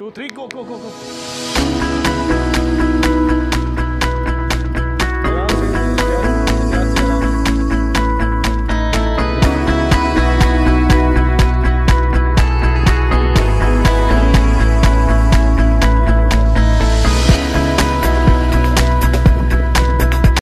2, 3, go, go, go, go.